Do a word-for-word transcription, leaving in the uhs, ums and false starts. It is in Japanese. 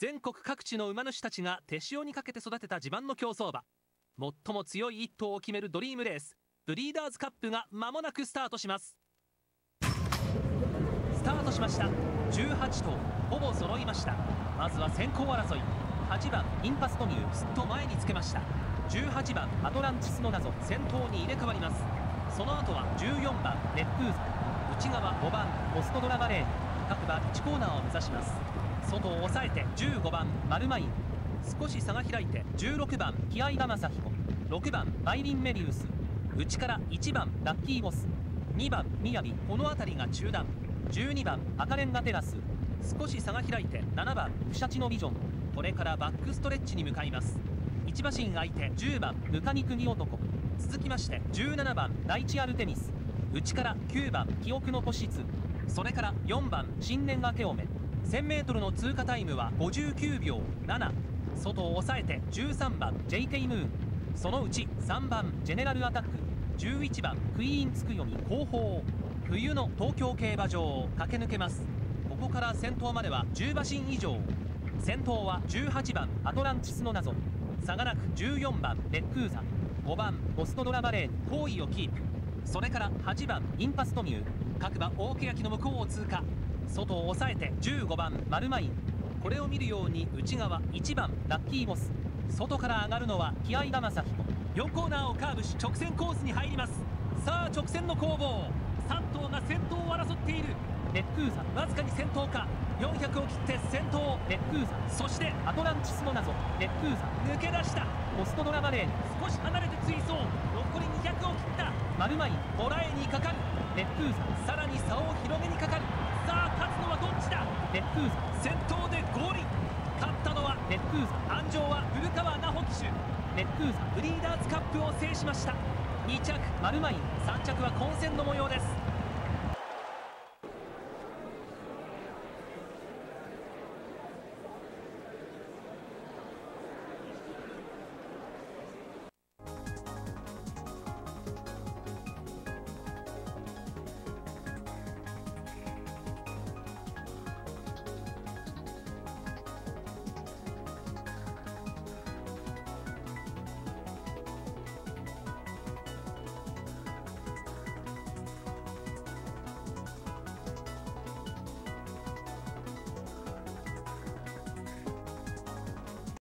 全国各地の馬主たちが手塩にかけて育てた地盤の競走馬、最も強い一頭を決めるドリームレース、ブリーダーズカップが間もなくスタートします。スタートしました。じゅうはち頭ほぼ揃いました。まずは先行争い、はちばんインパストミューすっと前につけました。じゅうはちばんアトランティスの謎先頭に入れ替わります。その後はじゅうよんばんネップーズ、内側ごばんポストドラマレーン、各馬いちコーナーを目指します。外を抑えてじゅうごばんマルマイン、少し差が開いてじゅうろくばんキアイダマサヒコ、ろくばんマイリンメリウス、内からいちばんラッキーボス、にばんミヤビ、この辺りが中断、じゅうにばん赤レンガテラス、少し差が開いてななばんフシャチノビジョン、これからバックストレッチに向かいます。一馬身相手じゅうばんぬかにくに男、続きましてじゅうななばんライチアルテミス、内からきゅうばん記憶の保湿、それからよんばん新年明けおめ、 せんメートル の通過タイムはごじゅうきゅうびょうなな、外を抑えてじゅうさんばん ジェイケー ムーン、そのうちさんばんジェネラルアタック、じゅういちばんクイーンつくよみ後方、冬の東京競馬場を駆け抜けます。ここから先頭まではじゅうばしん以上。先頭はじゅうはちばんアトランティスの謎、差がなくじゅうよんばんレックーザ、ごばんボストドラバレーン好位をキープ、それからはちばんインパストミュー、各馬大ケヤキの向こうを通過、外を抑えてじゅうごばんマルマイン、これを見るように内側いちばんラッキーボス、外から上がるのはキアイダマサヒコ、よんコーナーをカーブし直線コースに入ります。さあ直線の攻防、さん頭が先頭を争っている。レックーザわずかに先頭か、よんひゃくを切って先頭レックーザ、そしてアトランティスの謎レックーザ抜け出した。ポストドラマレーン少し離れて追走、残りにひゃくを切った。マルマインもらえにかかる。レックーザさらに差を広げにかかる。さあ勝つのはどっちだ。レックーザ先頭で合輪、勝ったのはレックーザ。鞍上は古川奈穂騎手。レックーザブリーダーズカップを制しました。に着マルマイン、さん着は混戦の模様です。